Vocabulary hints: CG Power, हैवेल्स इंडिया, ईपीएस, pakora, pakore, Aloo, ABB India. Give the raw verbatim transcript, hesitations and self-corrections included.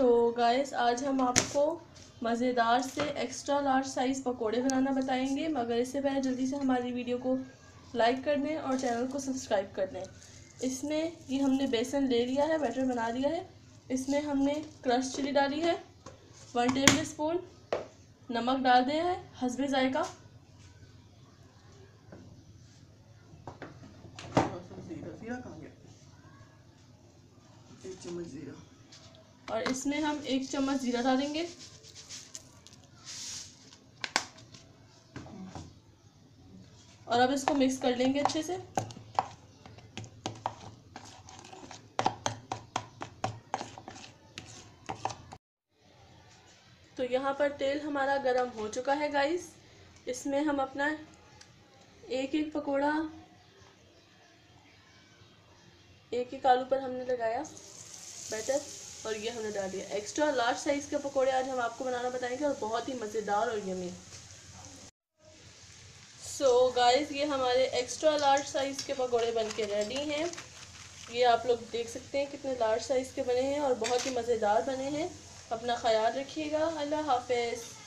तो गाइस आज हम आपको मज़ेदार से एक्स्ट्रा लार्ज साइज़ पकोड़े बनाना बताएंगे, मगर इससे पहले जल्दी से हमारी वीडियो को लाइक कर दें और चैनल को सब्सक्राइब कर दें। इसमें ये हमने बेसन ले लिया है, बैटर बना लिया है। इसमें हमने क्रश चिली डाली है, वन टेबल स्पून नमक डाल दिया है हस्बे जायका, एक चम्मच जीरा, और इसमें हम एक चम्मच जीरा डालेंगे। और अब इसको मिक्स कर लेंगे अच्छे से। तो यहाँ पर तेल हमारा गरम हो चुका है गाइस। इसमें हम अपना एक एक पकोड़ा, एक एक आलू पर हमने लगाया बैटर और ये हमने डाल दिया। एक्स्ट्रा लार्ज साइज़ के पकोड़े आज हम आपको बनाना बताएंगे और बहुत ही मज़ेदार और यमी। सो गाइस ये हमारे एक्स्ट्रा लार्ज साइज़ के पकोड़े बनके रेडी हैं। ये आप लोग देख सकते हैं कितने लार्ज साइज़ के बने हैं और बहुत ही मज़ेदार बने हैं। अपना ख्याल रखिएगा। अल्लाह हाफिज़।